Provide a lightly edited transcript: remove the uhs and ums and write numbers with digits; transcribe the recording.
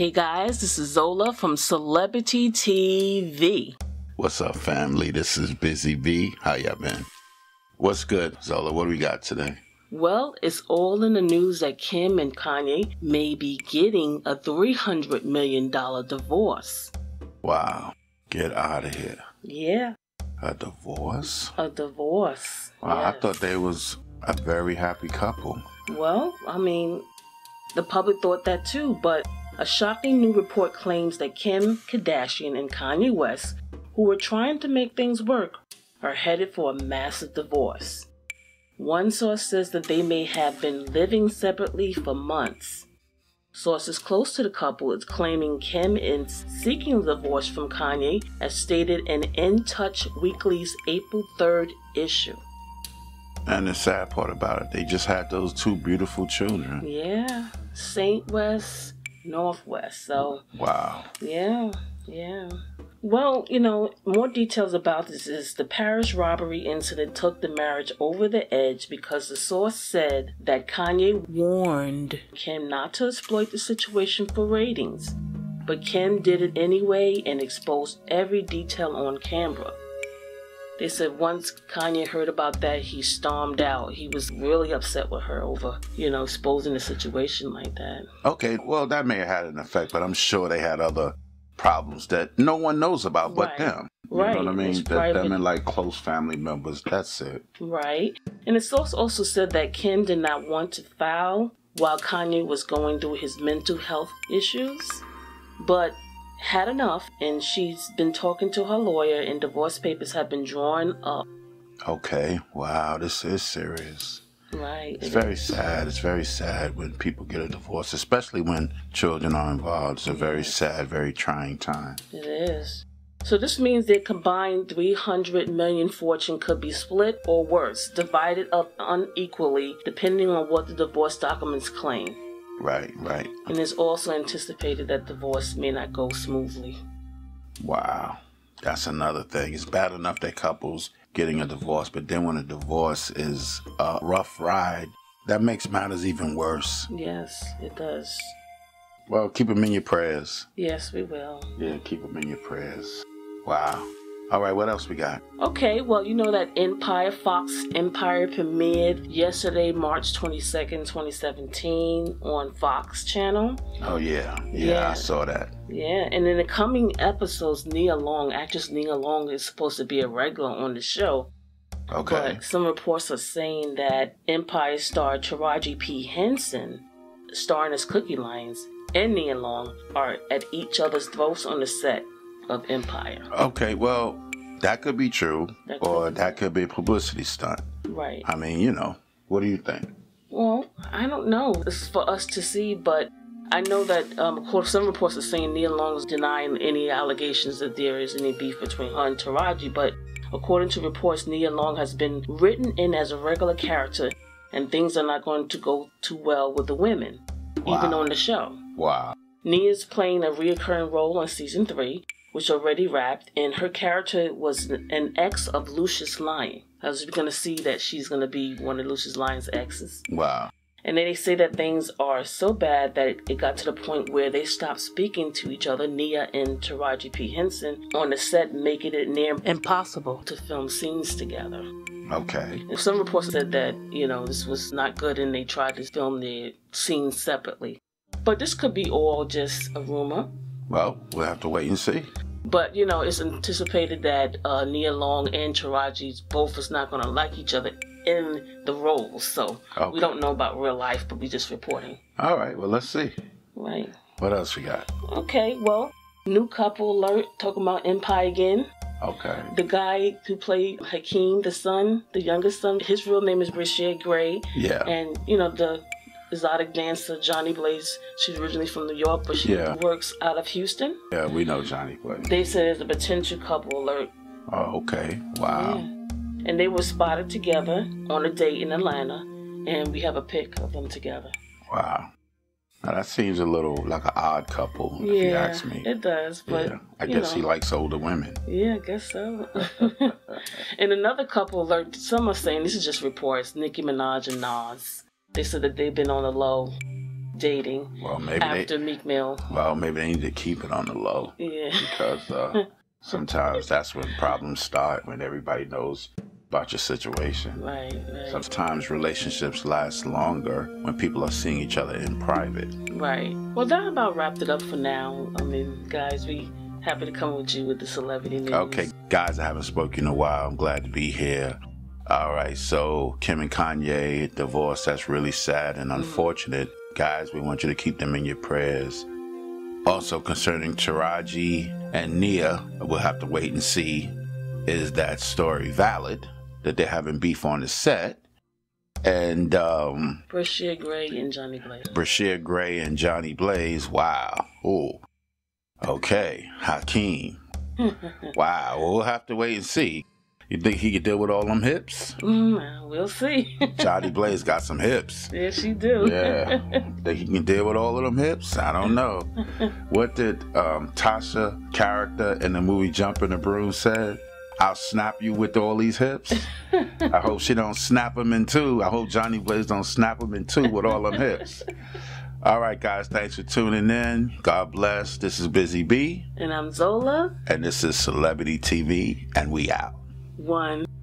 Hey guys, this is Zola from Celebrity TV. What's up, family? This is Busy B. How y'all been? What's good, Zola? What do we got today? Well, it's all in the news that Kim and Kanye may be getting a $300 million divorce. Wow. Get out of here. Yeah. A divorce? A divorce. Wow, yes. I thought they was a very happy couple. Well, I mean, the public thought that too, but a shocking new report claims that Kim Kardashian and Kanye West, who were trying to make things work, are headed for a massive divorce. One source says that they may have been living separately for months. Sources close to the couple is claiming Kim is seeking divorce from Kanye, as stated in In Touch Weekly's April 3rd issue. And the sad part about it, they just had those two beautiful children. Yeah, St. West, Northwest, so. Wow. Yeah, yeah. Well, you know, more details about this is the Paris robbery incident took the marriage over the edge because the source said that Kanye warned Kim not to exploit the situation for ratings. But Kim did it anyway and exposed every detail on camera. They said once Kanye heard about that, he stormed out. He was really upset with her over, you know, exposing the situation like that. Okay, well, that may have had an effect, but I'm sure they had other problems that no one knows about but them. Right. You know what I mean? Them and like close family members. That's it. Right. And the source also said that Kim did not want to file while Kanye was going through his mental health issues, but had enough, and she's been talking to her lawyer and divorce papers have been drawn up. Okay. Wow, this is serious. Right. It's very sad. It's very sad when people get a divorce, especially when children are involved. It's a very sad, very trying time. It is. So this means their combined $300 million fortune could be split or worse, divided up unequally, depending on what the divorce documents claim. Right, right. And it's also anticipated that divorce may not go smoothly. Wow. That's another thing. It's bad enough that couples getting a divorce, but then when a divorce is a rough ride, that makes matters even worse. Yes, it does. Well, keep them in your prayers. Yes, we will. Yeah, keep them in your prayers. Wow. All right, what else we got? Okay, well, you know that Empire, Fox Empire premiered yesterday, March 22nd, 2017 on Fox Channel. Oh, yeah. Yeah, I saw that. Yeah, and in the coming episodes, Nia Long, actress Nia Long, is supposed to be a regular on the show. Okay. But some reports are saying that Empire star Taraji P. Henson, starring as Cookie Lyons, and Nia Long are at each other's throats on the set of Empire. Okay, well, that could be true, or that could be a publicity stunt. Right. I mean, you know, what do you think? Well, I don't know. This is for us to see, but I know that, of course, some reports are saying Nia Long is denying any allegations that there is any beef between her and Taraji, but according to reports, Nia Long has been written in as a regular character, and things are not going to go too well with the women, even on the show. Wow. Nia's playing a reoccurring role on season 3, which already wrapped, and her character was an ex of Lucius Lyon. I was going to see that she's going to be one of Lucius Lyon's exes. Wow. And then they say that things are so bad that it got to the point where they stopped speaking to each other, Nia and Taraji P. Henson, on the set, making it near impossible to film scenes together. Okay. And some reports said that, you know, this was not good and they tried to film their scenes separately. But this could be all just a rumor. Well, we'll have to wait and see. But, you know, it's anticipated that Nia Long and Taraji both is not going to like each other in the roles. So we don't know about real life, but we're just reporting. All right. Well, let's see. Right. What else we got? Okay. Well, new couple alert. Talking about Empire again. Okay. The guy who played Hakeem, the son, the youngest son, his real name is Bryshere Gray. Yeah. And, you know, the exotic dancer Jhonni Blaze, she's originally from New York, but she works out of Houston. Yeah, we know Jhonni Blaze. They said there's a potential couple alert. Oh, okay. Wow. Yeah. And they were spotted together on a date in Atlanta, and we have a pic of them together. Wow. Now, that seems a little like an odd couple, if you ask me. It does, but I guess he likes older women. Yeah, I guess so. And another couple alert, some are saying, this is just reports, Nicki Minaj and Nas. They said that they've been on the low dating after Meek Mill. Well, maybe they need to keep it on the low. Yeah. Because sometimes that's when problems start, when everybody knows about your situation. Right. Sometimes relationships last longer when people are seeing each other in private. Right. Well, that about wrapped it up for now. I mean, guys, we happy to come with you with the celebrity news. Okay, guys, I haven't spoken in a while. I'm glad to be here. All right, so Kim and Kanye divorced. That's really sad and unfortunate. Guys, we want you to keep them in your prayers. Also concerning Taraji and Nia, we'll have to wait and see. Is that story valid? That they're having beef on the set? And Bryshere Gray and Jhonni Blaze. Bryshere Gray and Jhonni Blaze. Wow. Oh. Okay. Hakeem. Wow. Well, we'll have to wait and see. You think he could deal with all them hips? We'll see. Jhonni Blaze got some hips. Yeah, she do. Yeah. Think he can deal with all of them hips? I don't know. What did Tasha's character in the movie Jumpin' the Broom said? I'll snap you with all these hips. I hope she don't snap them in two. I hope Jhonni Blaze don't snap them in two with all them hips. All right, guys, thanks for tuning in. God bless. This is Busy B. And I'm Zola. And this is Celebrity TV, and we out. One.